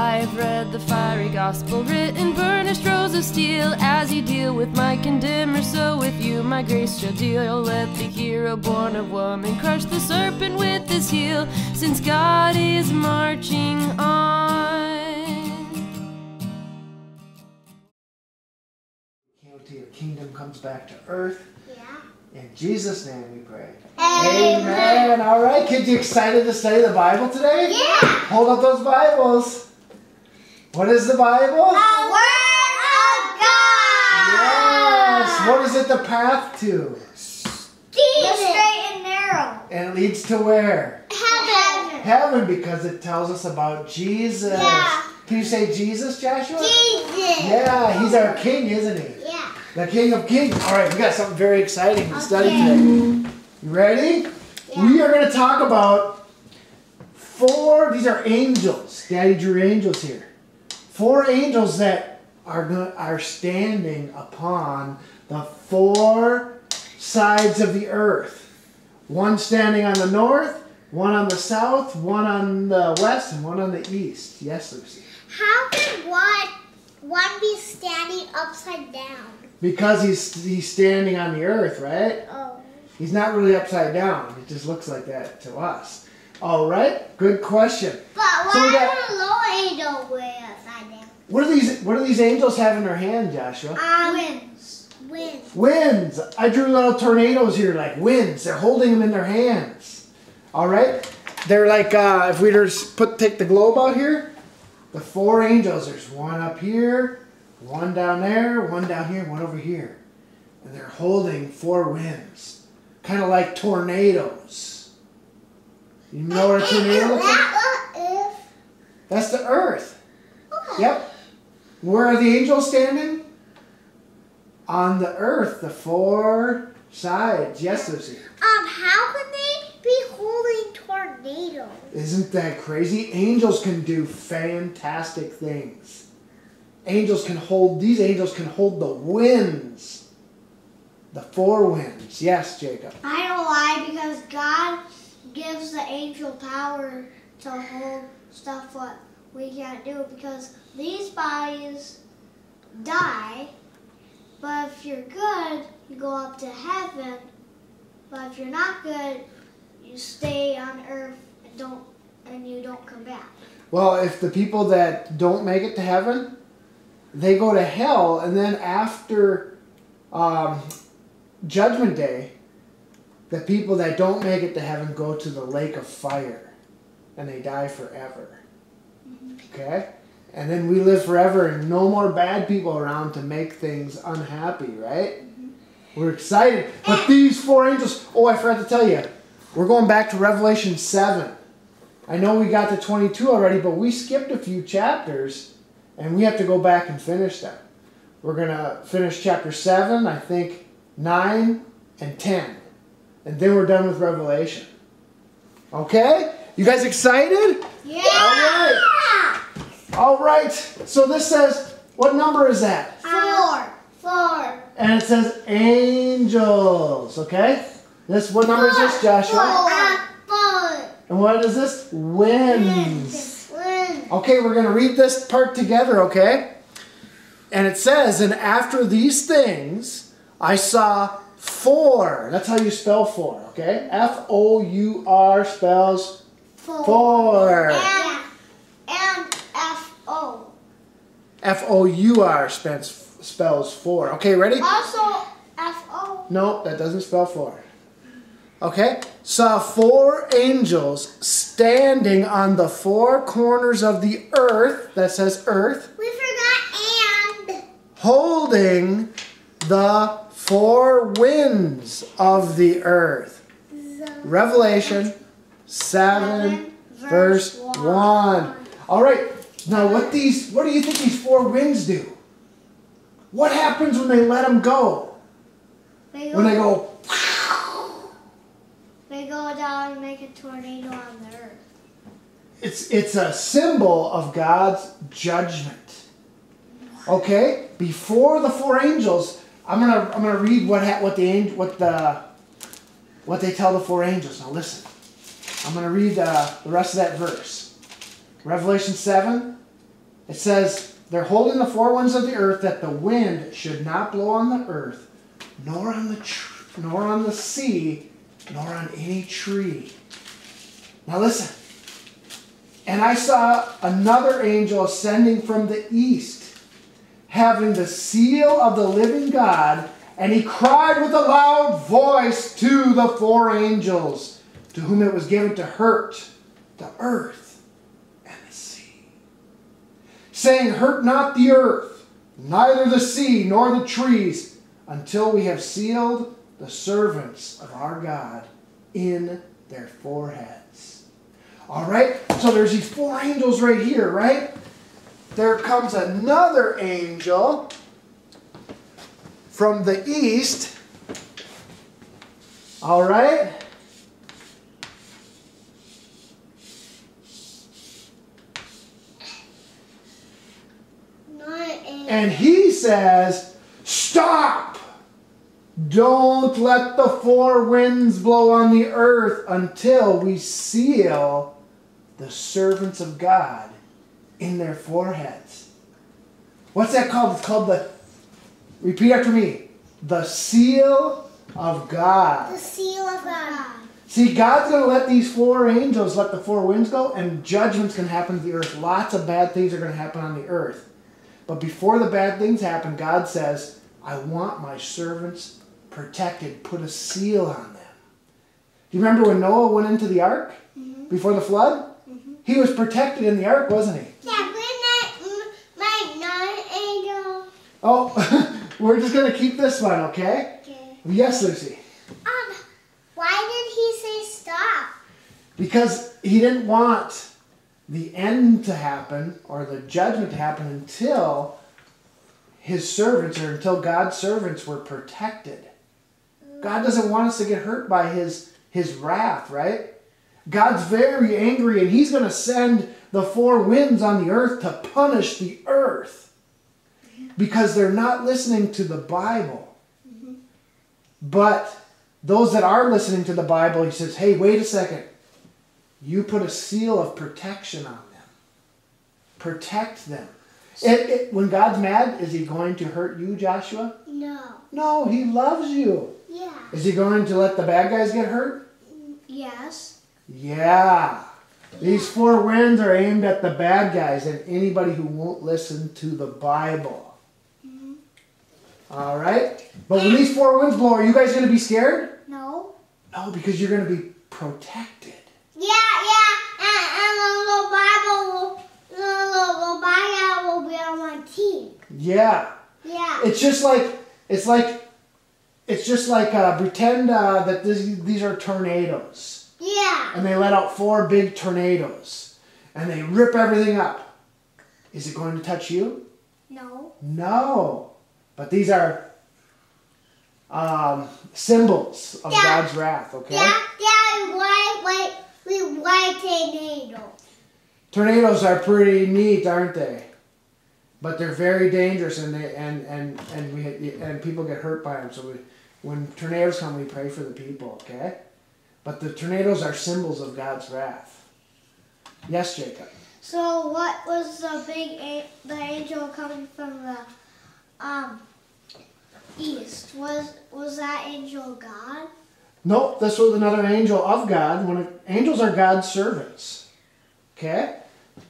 I've read the fiery gospel written, burnished rows of steel. As you deal with my condemner, so with you my grace shall deal. Let the hero born of woman crush the serpent with his heel, since God is marching on. The county of kingdom comes back to earth. Yeah. In Jesus' name we pray. Amen. All right, kids, you excited to study the Bible today? Yeah. Hold up those Bibles. What is the Bible? The Word of God. Yes. What is it the path to? The straight and narrow. And it leads to where? Heaven. Heaven, because it tells us about Jesus. Yeah. Can you say Jesus, Joshua? Jesus. Yeah, he's our king, isn't he? Yeah. The King of Kings. All right, we got something very exciting to study today. You ready? Yeah. We are going to talk about four, these are angels. Daddy drew angels here. Four angels that are standing upon the four sides of the earth. One standing on the north, one on the south, one on the west, and one on the east. Yes, Lucy? How can one be standing upside down? Because he's standing on the earth, right? Oh. He's not really upside down. It just looks like that to us. All right, good question. But why would a low angel wear upside down? What do these angels have in their hand, Joshua? Winds. Winds. Winds. I drew little tornadoes here, like winds. They're holding them in their hands. All right. They're like if we just take the globe out here, the four angels. There's one up here, one down there, one down here, one over here, and they're holding four winds. Kind of like tornadoes. You know what a tornado is? That's the earth. Okay. Yep. Where are the angels standing? On the earth, the four sides. Yes, Lucy. How can they be holding tornadoes? Isn't that crazy? Angels can do fantastic things. These angels can hold the winds. The four winds. Yes, Jacob. I don't lie because God gives the angel power to hold stuff what we can't do, because these bodies die, but if you're good, you go up to heaven, but if you're not good, you stay on earth and you don't come back. Well, if the people that don't make it to heaven, they go to hell, and then after Judgment Day, the people that don't make it to heaven go to the lake of fire, and they die forever. Okay? And then we live forever, and no more bad people around to make things unhappy, right? We're excited. But these four angels, oh, I forgot to tell you, we're going back to Revelation 7. I know we got to 22 already, but we skipped a few chapters, and we have to go back and finish them. We're going to finish chapter 7, I think 9 and 10, and then we're done with Revelation. Okay, you guys excited? Yeah. All right. So this says, what number is that? 4. And it says angels. Okay. This what number is this, Joshua? 4. And what is this? Winds. Winds. Okay, we're gonna read this part together. Okay. And it says, and after these things, I saw four. That's how you spell four, okay? F-O-U-R spells four. And F-O. F-O-U-R spells four. Okay, ready? Also F-O. No, that doesn't spell four. Okay? Saw four angels standing on the four corners of the earth. That says earth. We forgot and. Holding the four winds of the earth. Revelation 7 verse 1. All right. Now what do you think these four winds do? What happens when they let them go? They go down and make a tornado on the earth. It's a symbol of God's judgment. Okay? Before the four angels, I'm gonna read what they tell the four angels. Now listen, I'm gonna read the rest of that verse. Revelation 7, It says, they're holding the four winds of the earth, that the wind should not blow on the earth, nor on the sea, nor on any tree. Now listen. And I saw another angel ascending from the east, having the seal of the living God, and he cried with a loud voice to the four angels, to whom it was given to hurt the earth and the sea, saying, hurt not the earth, neither the sea, nor the trees, until we have sealed the servants of our God in their foreheads. All right, so there's these four angels right here, right? There comes another angel from the east. All right. And he says, stop! Don't let the four winds blow on the earth until we seal the servants of God in their foreheads. What's that called? It's called the, repeat after me, the seal of God. The seal of God. See, God's going to let these four angels let the four winds go, and judgment's going to happen to the earth. Lots of bad things are going to happen on the earth. But before the bad things happen, God says, I want my servants protected. Put a seal on them. Do you remember when Noah went into the ark? Mm-hmm. Before the flood? Mm-hmm. He was protected in the ark, wasn't he? Yeah, we're not my non-angel. Oh, we're just going to keep this one, okay? Okay. Yes, Lucy. Why did he say stop? Because he didn't want the end to happen, or the judgment to happen, until his servants, or until God's servants were protected. God doesn't want us to get hurt by his wrath, right? God's very angry, and he's going to send the four winds on the earth to punish the earth because they're not listening to the Bible. Mm-hmm. But those that are listening to the Bible, he says, hey, wait a second. You put a seal of protection on them. Protect them. When God's mad, is he going to hurt you, Joshua? No. No, he loves you. Yeah. Is he going to let the bad guys get hurt? Yes. Yeah. These four winds are aimed at the bad guys and anybody who won't listen to the Bible. Mm-hmm. All right? But when these four winds blow, are you guys going to be scared? No. No, because you're going to be protected. Yeah, and the little Bible will be on my team. Yeah. Yeah. It's just like pretend that these are tornadoes. Yeah. And they let out four big tornadoes, and they rip everything up. Is it going to touch you? No. No, but these are symbols of God's wrath. Okay. Yeah. Yeah. Wait. Like tornadoes. Tornadoes are pretty neat, aren't they? But they're very dangerous, and they and people get hurt by them. So when tornadoes come, we pray for the people, okay? But the tornadoes are symbols of God's wrath. Yes, Jacob. So what was the angel coming from the east? Was that angel God? Nope, this was another angel of God. Angels are God's servants. Okay?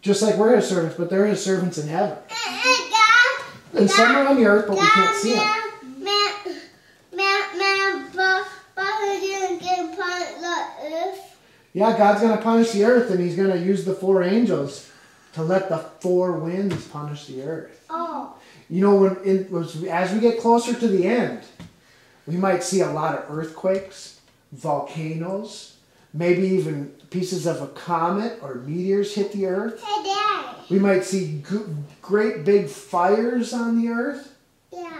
Just like we're his servants, but they're his servants in heaven. And some are on the earth, but we can't see them. But who didn't get punished the earth? Yeah, God's going to punish the earth, and he's going to use the four angels to let the four winds punish the earth. Oh. You know, as we get closer to the end, we might see a lot of earthquakes, volcanoes, maybe even pieces of a comet or meteors hit the earth. Hey, Dad. We might see great big fires on the earth. Yeah.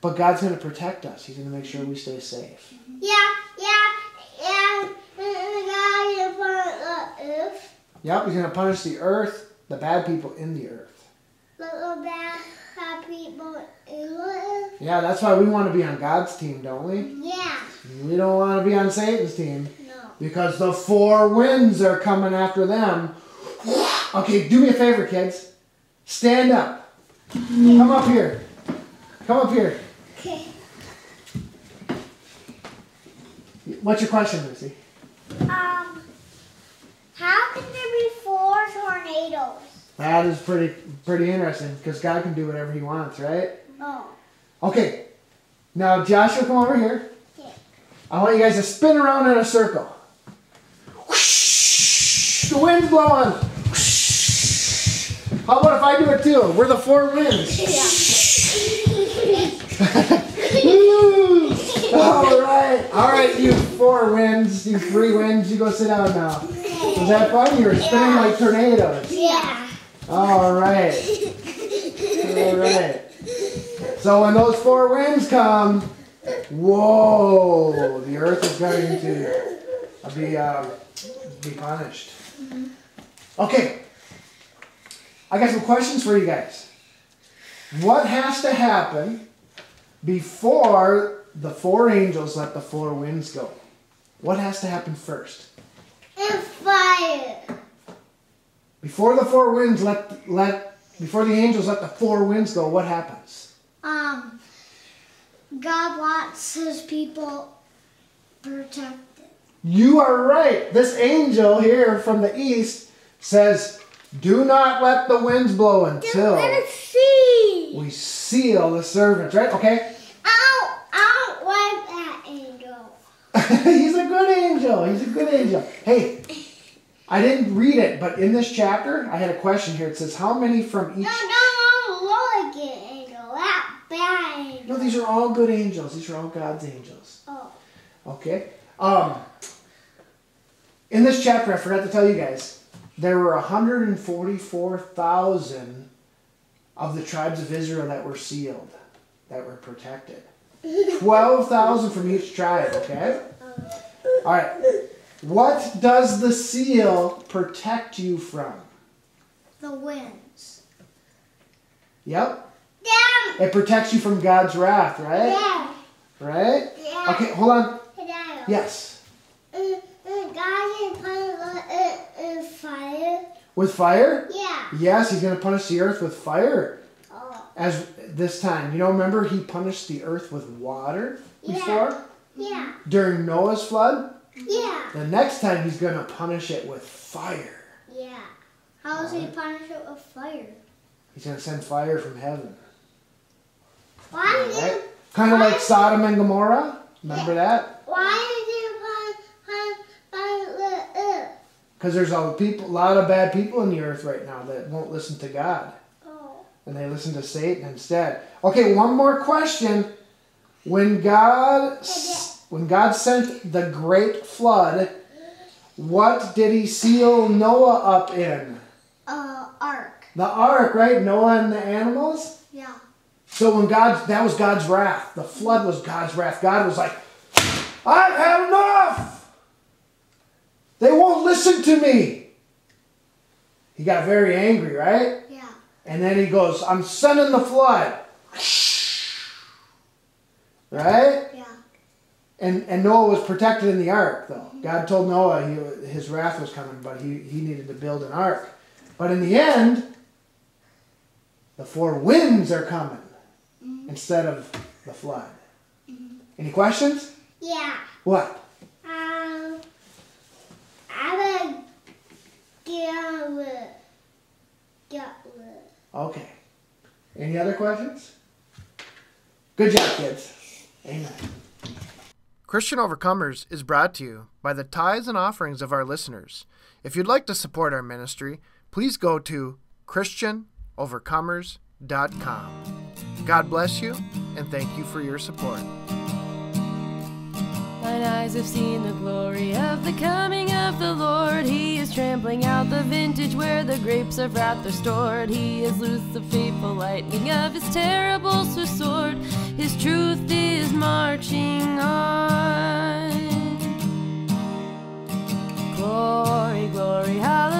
But God's going to protect us. He's going to make sure we stay safe. Yeah. God's going to punish the earth. Yep, he's going to punish the earth, the bad people in the earth. Little bad people in the earth. Yeah, that's why we want to be on God's team, don't we? Yeah. We don't want to be on Satan's team. No. Because the four winds are coming after them. Okay, do me a favor, kids. Stand up. Come up here. Come up here. Okay. What's your question, Lucy? How can there be 4 tornadoes? That is pretty interesting, because God can do whatever He wants, right? Oh. Okay. Now, Joshua, come over here. Okay. I want you guys to spin around in a circle. Whoosh, the wind's blowing. Whoosh. How about if I do it too? We're the 4 winds. Woo! All right. All right, you 4 winds, you 3 winds, you go sit down now. Was that fun? You were spinning like tornadoes. Yeah. All right. All right. So when those 4 winds come, whoa, the earth is going to be punished. Okay. I got some questions for you guys. What has to happen before the 4 angels let the 4 winds go? What has to happen first? And fire. Before the 4 winds before the angels let the 4 winds go, what happens? God wants His people protected. You are right. This angel here from the east says, do not let the winds blow until we seal the servants, right? Okay. I don't like that angel. He's a good angel. He's a good angel. Hey, I didn't read it, but in this chapter, I had a question here. It says, how many from each... No, I don't like it. No, these are all good angels. These are all God's angels. Oh. Okay. In this chapter, I forgot to tell you guys, there were 144,000 of the tribes of Israel that were sealed, that were protected. 12,000 from each tribe, okay? All right. What does the seal protect you from? The winds. Yep. Yeah. It protects you from God's wrath, right? Yeah. Right? Yeah. Okay, hold on. Dad. Yes. God can punish with fire. With fire? Yeah. Yes, He's going to punish the earth with fire. Oh. As this time. You know, remember He punished the earth with water before? Yeah. During Noah's flood? Yeah. The next time He's going to punish it with fire. Yeah. How does He punish it with fire? He's going to send fire from heaven. Why did right? Kind of like Sodom and Gomorrah. Remember that? Why did you punish the earth? Because there's a lot of bad people in the earth right now that won't listen to God. Oh. And they listen to Satan instead. Okay, one more question. When God sent the great flood, what did He seal Noah up in? Ark. The ark, right? Noah and the animals? Yeah. So when that was God's wrath. The flood was God's wrath. God was like, I've had enough. They won't listen to me. He got very angry, right? Yeah. And then He goes, I'm sending the flood. Right? Yeah. And Noah was protected in the ark, though. God told Noah his wrath was coming, but he needed to build an ark. But in the end, the 4 winds are coming. Instead of the flood. Any questions? Yeah. What? I would get rid. Okay. Any other questions? Good job, kids. Amen. Christian Overcomers is brought to you by the tithes and offerings of our listeners. If you'd like to support our ministry, please go to ChristianOvercomers.com. God bless you, and thank you for your support. Mine eyes have seen the glory of the coming of the Lord. He is trampling out the vintage where the grapes of wrath are stored. He has loosed the fateful lightning of His terrible sword. His truth is marching on. Glory, glory, hallelujah.